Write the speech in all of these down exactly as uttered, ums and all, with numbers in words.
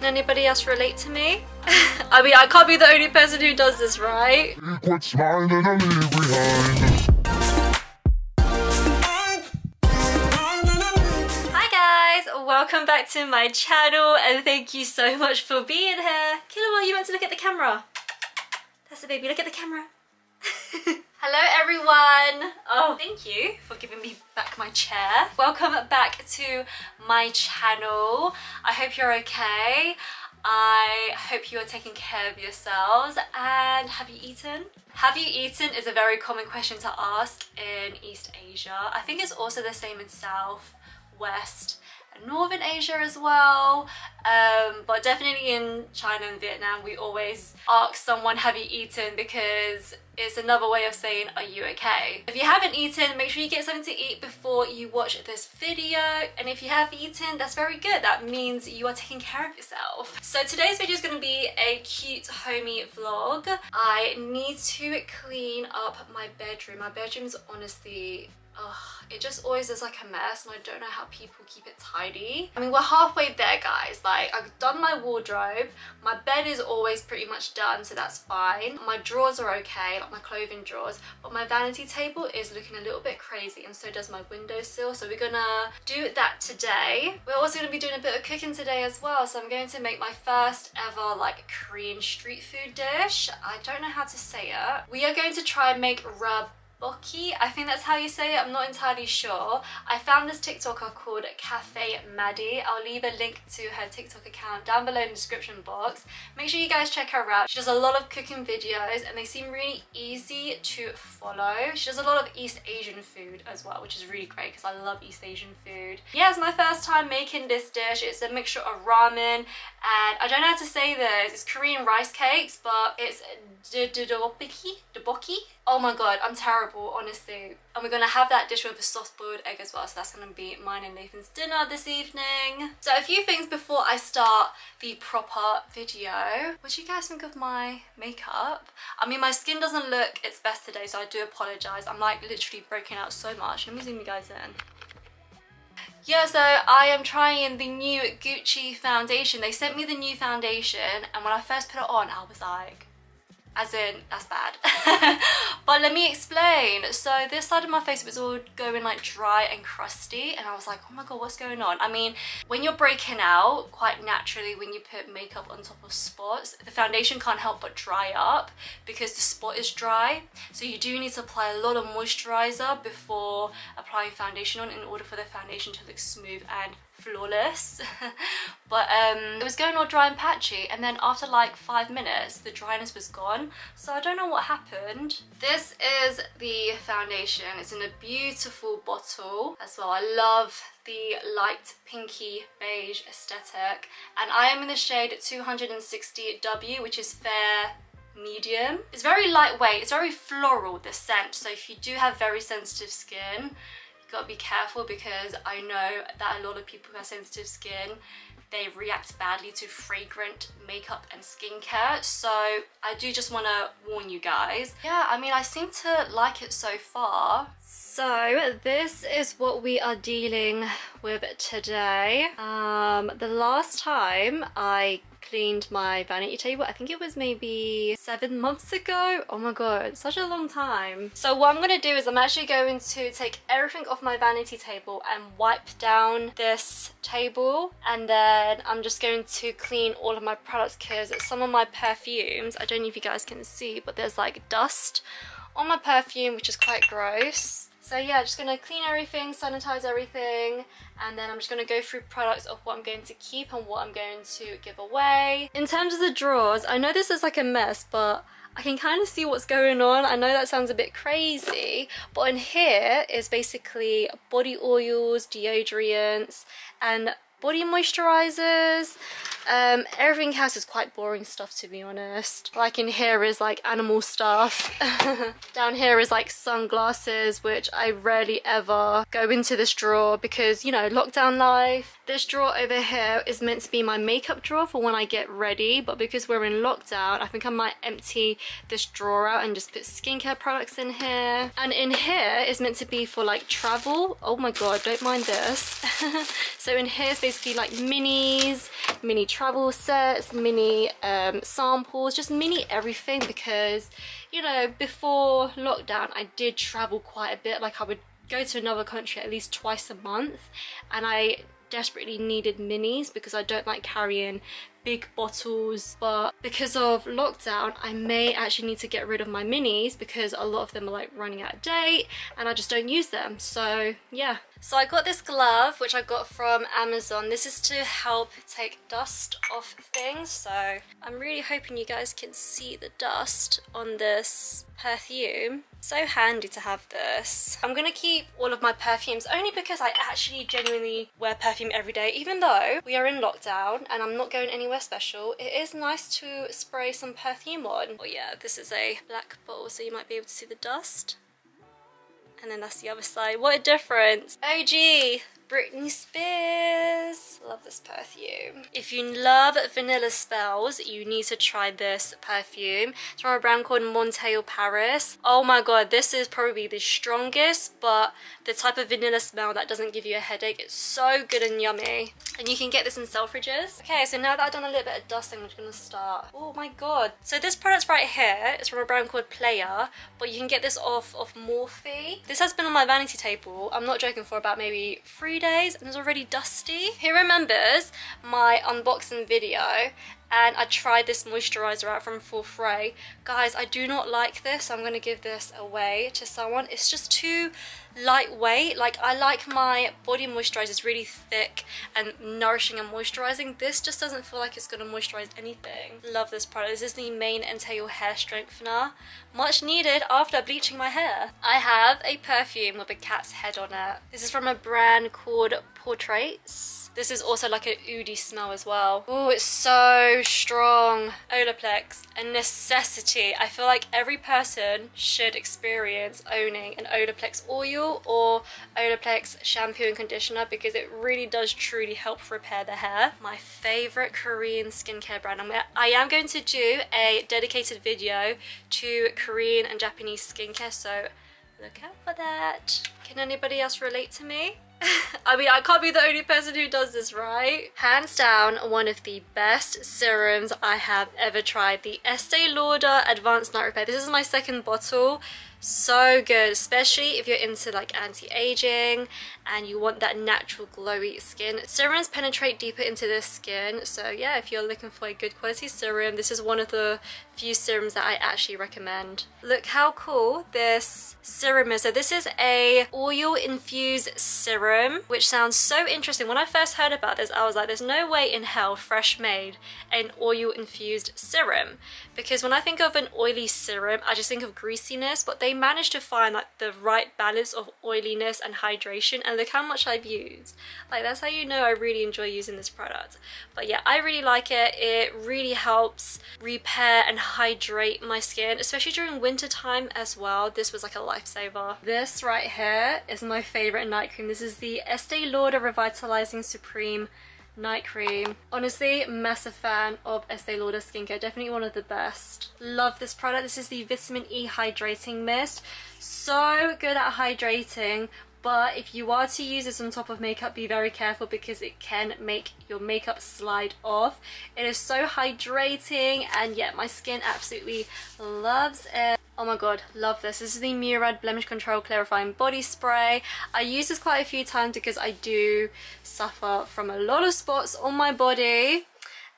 Can anybody else relate to me? I mean, I can't be the only person who does this, right? Quit smiling and I'll leave behind. Hi guys, welcome back to my channel and thank you so much for being here. Killua, you meant to look at the camera. That's it, baby, look at the camera. Hello everyone! Oh, thank you for giving me back my chair. Welcome back to my channel. I hope you're okay. I hope you are taking care of yourselves. And have you eaten? Have you eaten is a very common question to ask in East Asia. I think it's also the same in South, West, and Northern Asia as well. Um, but definitely in China and Vietnam, we always ask someone, have you eaten? Because it's another way of saying, are you okay? If you haven't eaten, make sure you get something to eat before you watch this video. And if you have eaten, that's very good. That means you are taking care of yourself. So today's video is going to be a cute homey vlog. I need to clean up my bedroom. My bedroom is honestly, ugh, it just always is like a mess and I don't know how people keep it tidy. I mean, we're halfway there, guys. Like, I've done my wardrobe. My bed is always pretty much done, so that's fine. My drawers are okay, like my clothing drawers, but my vanity table is looking a little bit crazy and so does my windowsill, so we're gonna do that today. We're also gonna be doing a bit of cooking today as well, so I'm going to make my first ever like Korean street food dish. I don't know how to say it. We are going to try and make rub Tteokbokki, I think that's how you say it, I'm not entirely sure. I found this TikToker called Cafe Maddie. I'll leave a link to her TikTok account down below in the description box. Make sure you guys check her out. She does a lot of cooking videos and they seem really easy to follow. She does a lot of East Asian food as well, which is really great because I love East Asian food. Yeah, it's my first time making this dish. It's a mixture of ramen and I don't know how to say this. It's Korean rice cakes, but it's Tteokbokki. Oh my god, I'm terrible, honestly. And we're gonna have that dish with a soft-boiled egg as well, so that's gonna be mine and Nathan's dinner this evening. So a few things before I start the proper video. What do you guys think of my makeup? I mean, my skin doesn't look its best today, so I do apologise. I'm like literally breaking out so much. Let me zoom you guys in. Yeah, so I am trying the new Gucci foundation. They sent me the new foundation, and when I first put it on, I was like, as in, that's bad. But let me explain. So this side of my face was all going like dry and crusty and I was like, oh my god, what's going on? I mean, when you're breaking out, quite naturally when you put makeup on top of spots, the foundation can't help but dry up because the spot is dry. So you do need to apply a lot of moisturizer before applying foundation on in order for the foundation to look smooth and flawless. But um it was going all dry and patchy and then after like five minutes the dryness was gone, so I don't know what happened. This is the foundation. It's in a beautiful bottle as well. I love the light pinky beige aesthetic and I am in the shade two sixty W, which is fair medium. It's very lightweight, it's very floral, this scent, so if you do have very sensitive skin, gotta be careful because I know that a lot of people who have sensitive skin, they react badly to fragrant makeup and skincare, so I do just want to warn you guys. Yeah, I mean, I seem to like it so far. So this is what we are dealing with today. Um, the last time I cleaned my vanity table, I think it was maybe seven months ago. Oh my god, such a long time. So what I'm gonna do is I'm actually going to take everything off my vanity table and wipe down this table, and then I'm just going to clean all of my products because some of my perfumes, I don't know if you guys can see, but there's like dust on my perfume, which is quite gross. So yeah, just gonna clean everything, sanitize everything, and then I'm just gonna go through products of what I'm going to keep and what I'm going to give away. In terms of the drawers, I know this is like a mess, but I can kind of see what's going on. I know that sounds a bit crazy, but in here is basically body oils, deodorants, and body moisturizers. Um, everything else is quite boring stuff, to be honest. Like in here is like animal stuff. Down here is like sunglasses, which I rarely ever go into this drawer because, you know, lockdown life. This drawer over here is meant to be my makeup drawer for when I get ready, but because we're in lockdown, I think I might empty this drawer out and just put skincare products in here. And in here is meant to be for like travel. Oh my god, don't mind this. So in here is basically like minis, mini travel sets, mini um, samples, just mini everything, because, you know, before lockdown I did travel quite a bit. Like, I would go to another country at least twice a month, and I desperately needed minis because I don't like carrying big bottles. But because of lockdown, I may actually need to get rid of my minis because a lot of them are like running out of date and I just don't use them. So yeah. So I got this glove which I got from Amazon. This is to help take dust off things. So I'm really hoping you guys can see the dust on this perfume. So handy to have this. I'm gonna keep all of my perfumes only because I actually genuinely wear perfume every day. Even though we are in lockdown and I'm not going anywhere special, it is nice to spray some perfume on. Oh yeah, this is a black bottle, so you might be able to see the dust. And then that's the other side. What a difference. O G Britney Spears. Love this perfume. If you love vanilla spells, you need to try this perfume. It's from a brand called Montale Paris. Oh my god, this is probably the strongest, but the type of vanilla smell that doesn't give you a headache. It's so good and yummy. And you can get this in Selfridges. Okay, so now that I've done a little bit of dusting, I'm just gonna start. Oh my god. So this product's right here. It's from a brand called Player, but you can get this off of Morphe. This has been on my vanity table, I'm not joking, for about maybe three days and it's already dusty. Who remembers my unboxing video and I tried this moisturizer out from Full Fray? Guys, I do not like this, so I'm going to give this away to someone. It's just too lightweight. Like, I like my body moisturizers really thick and nourishing and moisturizing. This just doesn't feel like it's going to moisturize anything. Love this product. This is the main Entail hair strengthener, much needed after bleaching my hair. I have a perfume with a cat's head on it. This is from a brand called Portraits. This is also like an oudy smell as well. Oh, it's so strong. Olaplex, a necessity. I feel like every person should experience owning an Olaplex oil or Olaplex shampoo and conditioner, because it really does truly help repair the hair. My favorite Korean skincare brand. I'm, I am going to do a dedicated video to Korean and Japanese skincare, so look out for that. Can anybody else relate to me? I mean, I can't be the only person who does this, right? Hands down, one of the best serums I have ever tried. The Estée Lauder Advanced Night Repair. This is my second bottle. So good, especially if you're into like anti-aging and you want that natural glowy skin. Serums penetrate deeper into the skin, so yeah, if you're looking for a good quality serum, this is one of the few serums that I actually recommend. Look how cool this serum is. So this is a oil infused serum, which sounds so interesting. When I first heard about this, I was like, there's no way in hell Fresh made an oil infused serum, because when I think of an oily serum, I just think of greasiness, but they They managed to find like the right balance of oiliness and hydration, and look how much I've used. Like, that's how you know I really enjoy using this product. But yeah, I really like it. It really helps repair and hydrate my skin, especially during winter time as well. This was like a lifesaver. This right here is my favorite night cream. This is the Estee Lauder Revitalizing Supreme Night Cream. Honestly, massive fan of Estee Lauder skincare, definitely one of the best. Love this product. This is the Vitamin E Hydrating Mist. So good at hydrating, but if you are to use this on top of makeup, be very careful because it can make your makeup slide off. It is so hydrating, and yet my skin absolutely loves it. Oh my god, love this. This is the Murad Blemish Control Clarifying Body Spray. I use this quite a few times because I do suffer from a lot of spots on my body.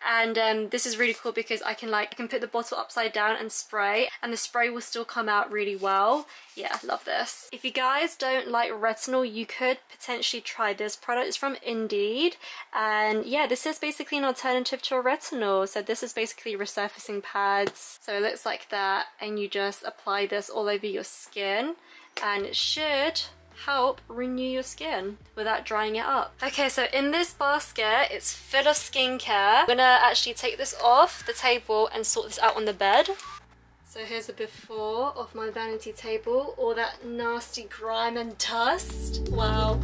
And um, this is really cool because I can like I can put the bottle upside down and spray, and the spray will still come out really well. Yeah, love this. If you guys don't like retinol, you could potentially try this product. It's from Indeed, and yeah, this is basically an alternative to a retinol. So this is basically resurfacing pads. So it looks like that, and you just apply this all over your skin, and it should help renew your skin without drying it up. Okay, so in this basket, it's full of skincare. I'm gonna actually take this off the table and sort this out on the bed. So here's a before of my vanity table, all that nasty grime and dust. Wow.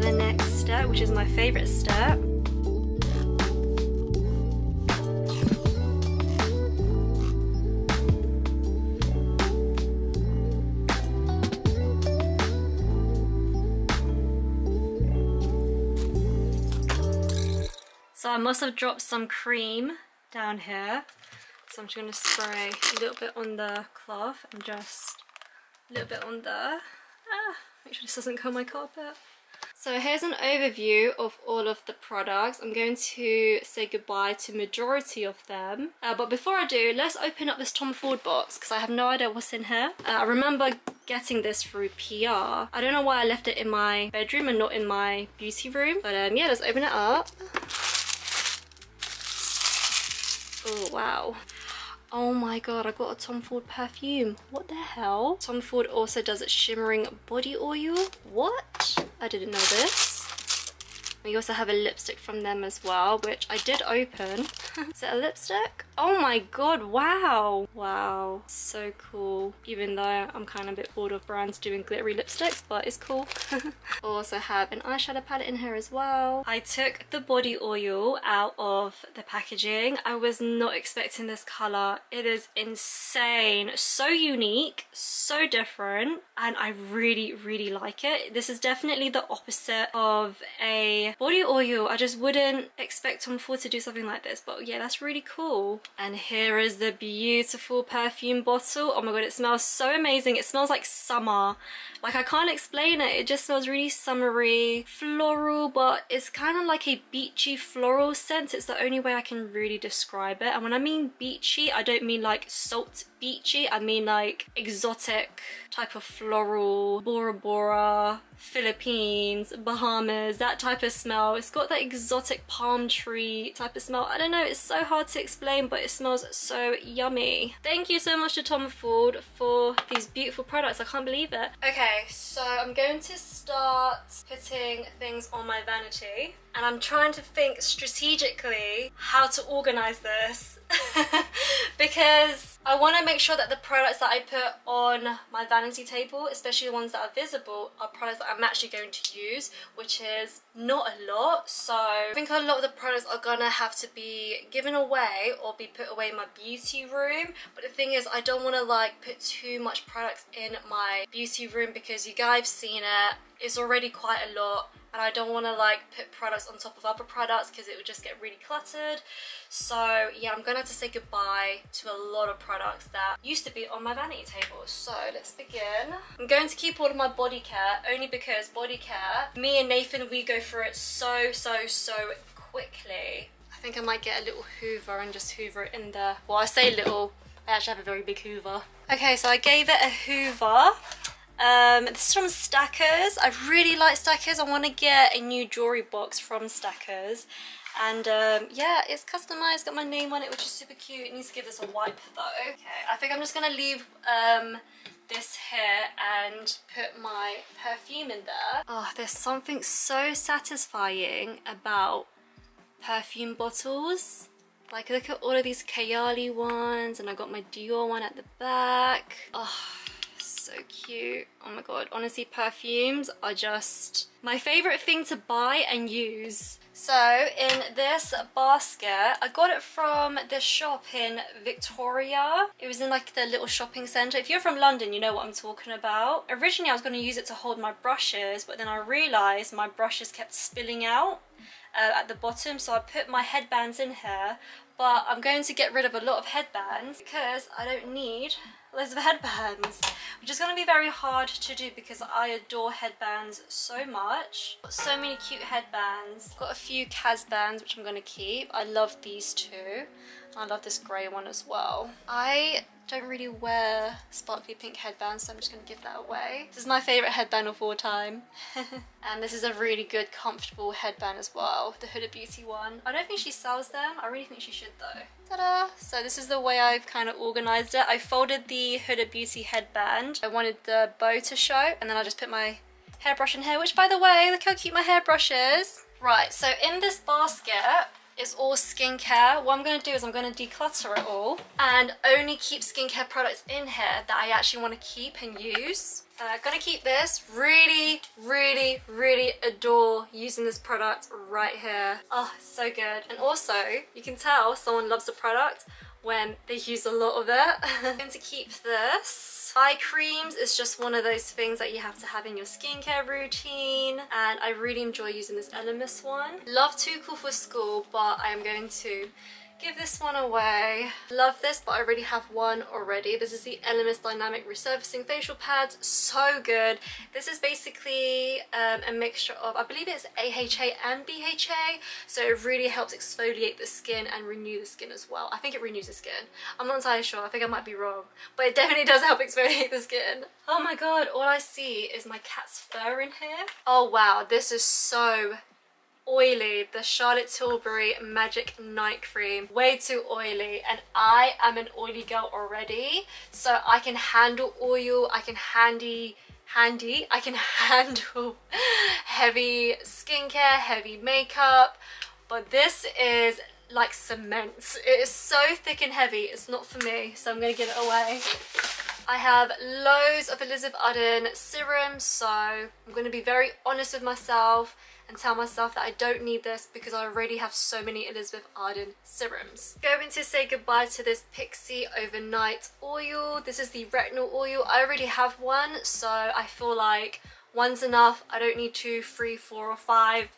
The next step, which is my favorite step. So I must have dropped some cream down here. So I'm just going to spray a little bit on the cloth and just a little bit on there. Ah, make sure this doesn't curl my carpet. So here's an overview of all of the products. I'm going to say goodbye to majority of them. Uh, but before I do, let's open up this Tom Ford box because I have no idea what's in here. Uh, I remember getting this through P R. I don't know why I left it in my bedroom and not in my beauty room. But um, yeah, let's open it up. Oh, wow. Oh my god, I got a Tom Ford perfume. What the hell? Tom Ford also does its shimmering body oil. What? I didn't know this. We also have a lipstick from them as well, which I did open. Is it a lipstick? Oh my god, wow. Wow, so cool. Even though I'm kind of a bit bored of brands doing glittery lipsticks, but it's cool. Also have an eyeshadow palette in here as well. I took the body oil out of the packaging. I was not expecting this color. It is insane. So unique, so different, and I really, really like it. This is definitely the opposite of a body oil. I just wouldn't expect Tom Ford to do something like this, but yeah, that's really cool. And here is the beautiful perfume bottle. Oh my god, it smells so amazing. It smells like summer. Like, I can't explain it. It just smells really summery, floral, but it's kind of like a beachy floral scent. It's the only way I can really describe it. And when I mean beachy, I don't mean like salt beachy. I mean like exotic type of floral, Bora Bora, Philippines, Bahamas, that type of smell. It's got that exotic palm tree type of smell. I don't know, it's so hard to explain, but it smells so yummy. Thank you so much to Tom Ford for these beautiful products. I can't believe it. Okay, so I'm going to start putting things on my vanity, and I'm trying to think strategically how to organize this. Because I want to make sure that the products that I put on my vanity table, especially the ones that are visible, are products that I'm actually going to use, which is not a lot. So I think a lot of the products are gonna have to be given away or be put away in my beauty room. But the thing is, I don't want to like put too much products in my beauty room because you guys have seen it, it's already quite a lot. And I don't want to like put products on top of other products because it would just get really cluttered. So yeah, I'm gonna have to say goodbye to a lot of products that used to be on my vanity table. So let's begin. I'm going to keep all of my body care, only because body care, me and Nathan, we go through it so so so quickly. I think I might get a little hoover and just hoover it in there. Well, I say little, I actually have a very big hoover. Okay, so I gave it a hoover. Um, this is from Stackers. I really like Stackers. I want to get a new jewelry box from Stackers. And um, yeah, it's customized, got my name on it, which is super cute. It needs to give this a wipe though. Okay, I think I'm just going to leave um, this here and put my perfume in there. Oh, there's something so satisfying about perfume bottles. Like, look at all of these Kayali ones, and I got my Dior one at the back. Oh, so cute. Oh my god, honestly, perfumes are just my favorite thing to buy and use. So in this basket, I got it from this shop in Victoria. It was in like the little shopping centre. If you're from London, you know what I'm talking about. Originally I was going to use it to hold my brushes, but then I realised my brushes kept spilling out uh, at the bottom, so I put my headbands in here. But I'm going to get rid of a lot of headbands because I don't need loads of headbands, which is going to be very hard to do because I adore headbands so much. Got so many cute headbands. Got a few Kaz bands which I'm going to keep. I love these two. I love this grey one as well. I don't really wear sparkly pink headbands, so I'm just going to give that away. This is my favourite headband of all time. And this is a really good comfortable headband as well, the Huda Beauty one. I don't think she sells them. I really think she should though. Ta-da! So this is the way I've kind of organised it. I folded the Huda Beauty headband. I wanted the bow to show, and then I just put my hairbrush in here, which by the way, look how cute my hairbrush is. Right, so in this basket, it's all skincare. What I'm going to do is I'm going to declutter it all and only keep skincare products in here that I actually want to keep and use. I'm uh, going to keep this. Really, really, really adore using this product right here. Oh, so good. And also, you can tell someone loves a product when they use a lot of it. I'm going to keep this. this. Eye creams is just one of those things that you have to have in your skincare routine, and I really enjoy using this Elemis one. Love Too Cool for School, but I am going to give this one away. Love this, but I already have one already. This is the Elemis Dynamic Resurfacing Facial Pads. So good. This is basically um, a mixture of, I believe it's A H A and B H A. So it really helps exfoliate the skin and renew the skin as well. I think it renews the skin. I'm not entirely sure. I think I might be wrong. But it definitely does help exfoliate the skin. Oh my god, all I see is my cat's fur in here. Oh wow, this is so oily. The Charlotte Tilbury Magic Night Cream, way too oily, and I am an oily girl already, so I can handle oil, I can handy handy I can handle heavy skincare, heavy makeup, but this is like cement. It is so thick and heavy. It's not for me, so I'm gonna give it away. I have loads of Elizabeth Arden serums, so I'm gonna be very honest with myself and tell myself that I don't need this because I already have so many Elizabeth Arden serums. Going to say goodbye to this Pixi Overnight Oil. This is the retinol oil. I already have one, so I feel like one's enough. I don't need two, three, four, or five.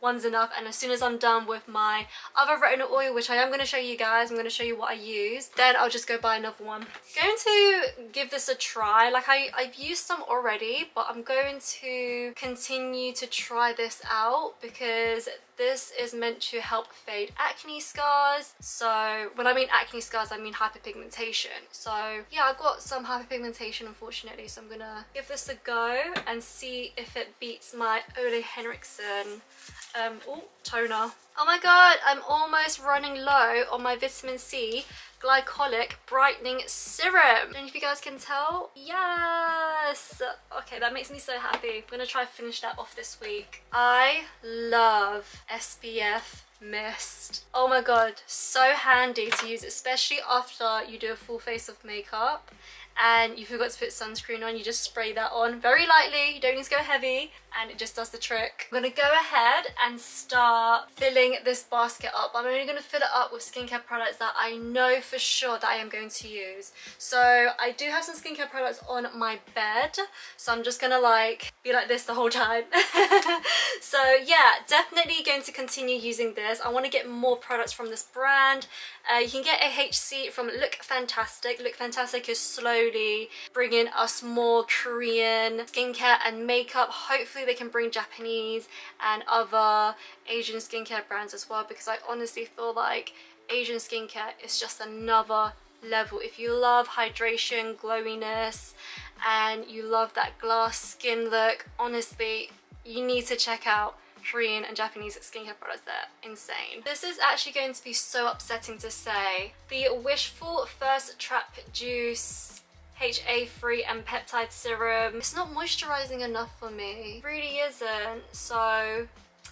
One's enough. And as soon as I'm done with my other retinol oil, which I am going to show you guys, I'm going to show you what I use, then I'll just go buy another one. Going to give this a try. Like I, I've used some already, but I'm going to continue to try this out because this is meant to help fade acne scars. So when I mean acne scars, I mean hyperpigmentation. So yeah, I've got some hyperpigmentation, unfortunately, so I'm gonna give this a go and see if it beats my Ole Henriksen um ooh, toner. Oh my god, I'm almost running low on my vitamin C glycolic brightening serum. And if you guys can tell, yes, okay, that makes me so happy. I'm gonna try to finish that off this week. I love S P F mist. Oh my god, so handy to use, especially after you do a full face of makeup and you forgot to put sunscreen on. You just spray that on very lightly, you don't need to go heavy, and it just does the trick. I'm gonna go ahead and start filling this basket up. I'm only gonna fill it up with skincare products that I know for sure that I am going to use. So I do have some skincare products on my bed, so I'm just gonna like be like this the whole time. So yeah, definitely going to continue using this. I want to get more products from this brand. Uh, you can get A H C from Look Fantastic. Look Fantastic is slowly bringing us more Korean skincare and makeup. Hopefully they can bring Japanese and other Asian skincare brands as well, because I honestly feel like Asian skincare is just another level. If you love hydration, glowiness, and you love that glass skin look, honestly you need to check out Korean and Japanese skincare products. They're insane. This is actually going to be so upsetting to say. The Wishful First Trap Juice H A free and peptide serum. It's not moisturizing enough for me. It really isn't. So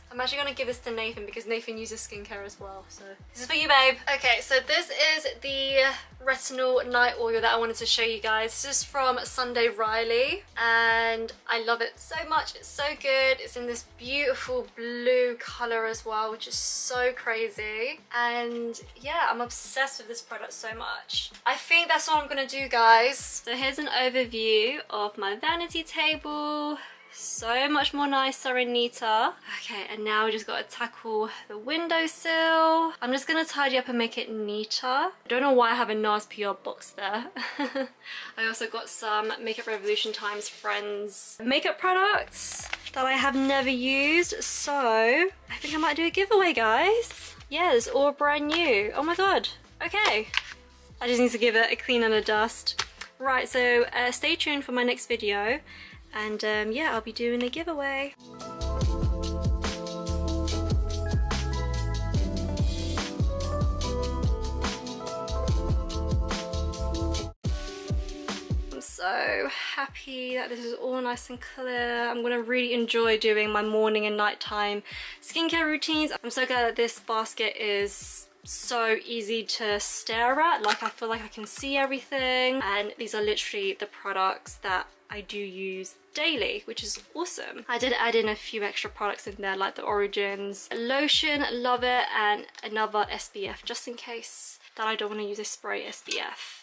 I'm actually gonna give this to Nathan because Nathan uses skincare as well. So this is for you, babe. Okay, so this is the retinol night oil that I wanted to show you guys. This is from Sunday Riley and I love it so much. It's so good. It's in this beautiful blue color as well, which is so crazy. And yeah, I'm obsessed with this product so much. I think that's all I'm gonna do, guys. So here's an overview of my vanity table. So much more nicer and neater. Okay, and now we just gotta tackle the windowsill. I'm just gonna tidy up and make it neater. I don't know why I have a Nars P R box there. I also got some Makeup Revolution Times Friends makeup products that I have never used, so I think I might do a giveaway, guys. Yeah, it's all brand new. Oh my god. Okay, I just need to give it a clean and a dust. Right, so uh, stay tuned for my next video. And um, yeah, I'll be doing a giveaway. I'm so happy that this is all nice and clear. I'm gonna really enjoy doing my morning and nighttime skincare routines. I'm so glad that this basket is so easy to stare at. Like I feel like I can see everything, and these are literally the products that I do use daily, which is awesome. I did add in a few extra products in there, like the Origins lotion, love it, and another S P F just in case that I don't want to use a spray S P F.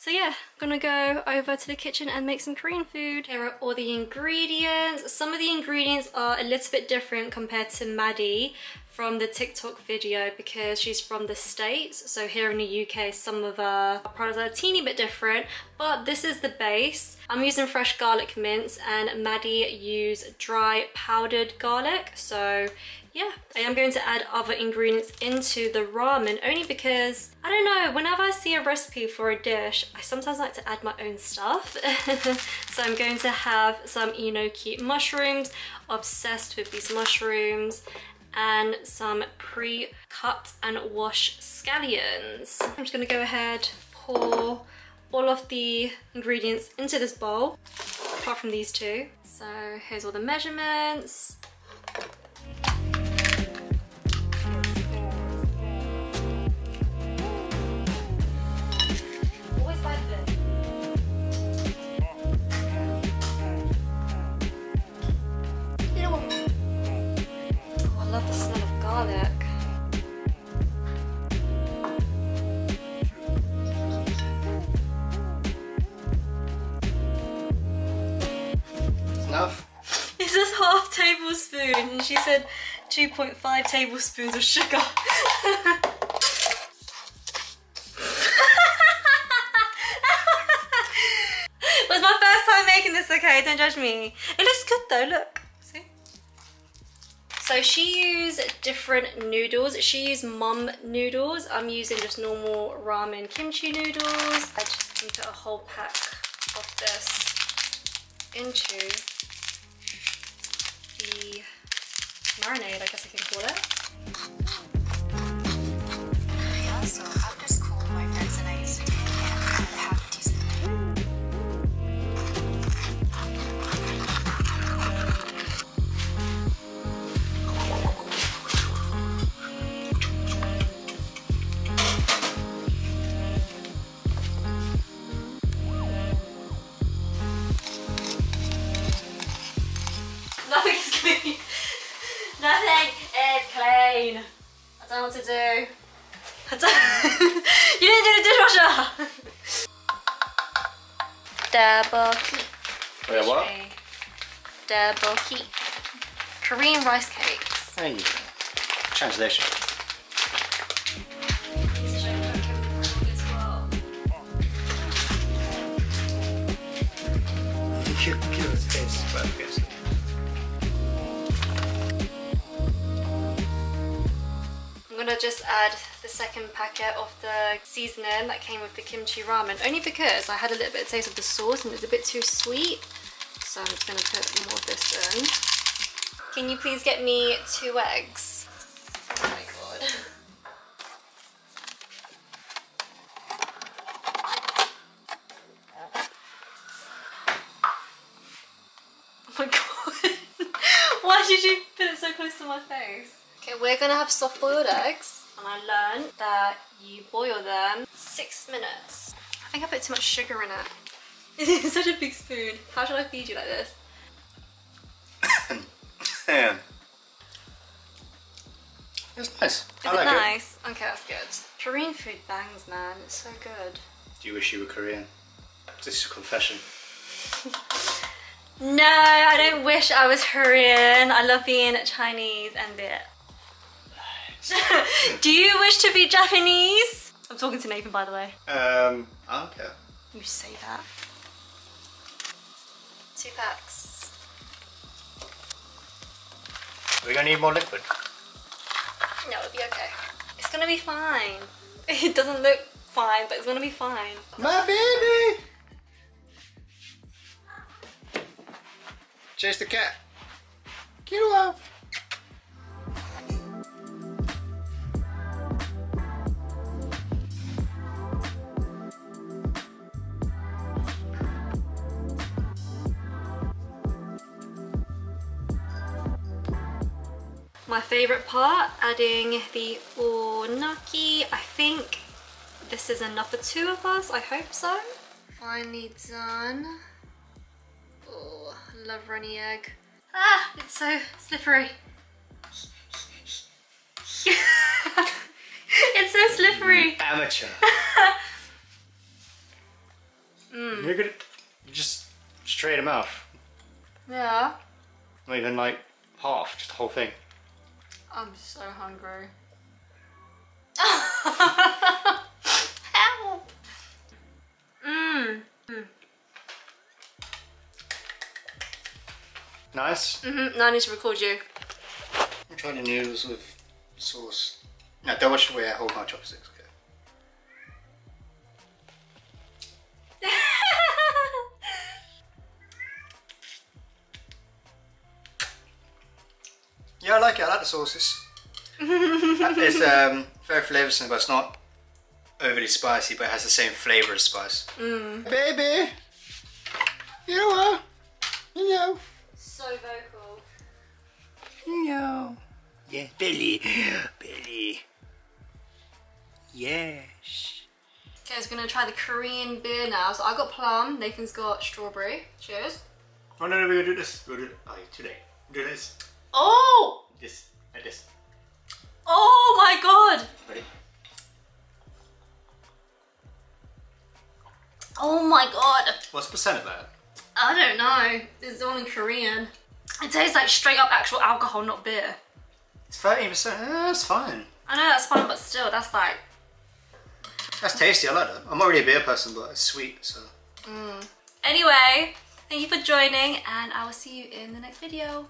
So yeah, I'm gonna go over to the kitchen and make some Korean food. Here are all the ingredients. Some of the ingredients are a little bit different compared to Maddie from the TikTok video because she's from the States. So here in the U K, some of our products are a teeny bit different, but this is the base. I'm using fresh garlic mince and Maddie used dry powdered garlic. So yeah, I am going to add other ingredients into the ramen only because, I don't know, whenever I see a recipe for a dish, I sometimes like to add my own stuff. So I'm going to have some enoki mushrooms, obsessed with these mushrooms, and some pre-cut and washed scallions. I'm just gonna go ahead, pour all of the ingredients into this bowl, apart from these two. So here's all the measurements. And she said two point five tablespoons of sugar. It was my first time making this, okay? Don't judge me. It looks good though, look. See? So she used different noodles. She used mum noodles. I'm using just normal ramen kimchi noodles. I just need to put a whole pack of this into the marinade, I guess I can call it. I also, after school, my friends and I used to take and have a decent Nothing is clean. I don't know what to do. I don't you didn't do the dishwasher. Tteokbokki. Wait, what? Tteokbokki. Korean rice cakes. There you go. Translation. Cute, cute face, but yes. Just add the second packet of the seasoning that came with the kimchi ramen, only because I had a little bit of taste of the sauce and it's a bit too sweet, so I'm just going to put more of this in. Can you please get me two eggs? Oh my god. Oh my god. Why did you put it so close to my face? Okay, we're gonna have soft boiled eggs, and I learned that you boil them six minutes. I think I put too much sugar in it. It's such a big spoon. How should I feed you like this? Yeah. It's nice. Is I it like nice? It. Okay, that's good. Korean food bangs, man. It's so good. Do you wish you were Korean? This is a confession. No, I don't wish I was Korean. I love being Chinese and Viet. Do you wish to be Japanese? I'm talking to Nathan, by the way. Um, okay. You say that. Two packs. We're gonna need more liquid. No, it'll be okay. It's gonna be fine. It doesn't look fine, but it's gonna be fine. My baby! Chase the cat. Killua! My favourite part, adding the onaki. I think this is enough for two of us, I hope so. Finally done. Oh, I love runny egg. Ah, it's so slippery. It's so slippery. Amateur. Mm. You're gonna just straight them out. Yeah. Not even like half, just the whole thing. I'm so hungry. Help! Mmm. Mm. Nice? Mm-hmm, now I need to record you. I'm trying to noodles with sauce. No, don't watch the way I hold my chopsticks. Okay. Yeah, I like it. I like the sauces. It's um, very flavoursome, but it's not overly spicy, but it has the same flavour as spice. Mm. Baby! You are! You know! So vocal. You know. Yeah, Billy. Billy. Yes. Okay, I was going to try the Korean beer now. So I got plum, Nathan's got strawberry. Cheers. Oh, no, no, we're going to do this. We're going to do it. Oh, today. We're doing this. Oh! This, like this. Oh my god! Ready? Oh my god! What's the percent of that? I don't know. It's all in Korean. It tastes like straight up actual alcohol, not beer. It's thirteen percent. Yeah, that's fine. I know that's fine, but still, that's like... That's tasty, I like that. I'm already a beer person, but it's sweet, so... Mm. Anyway, thank you for joining, and I will see you in the next video.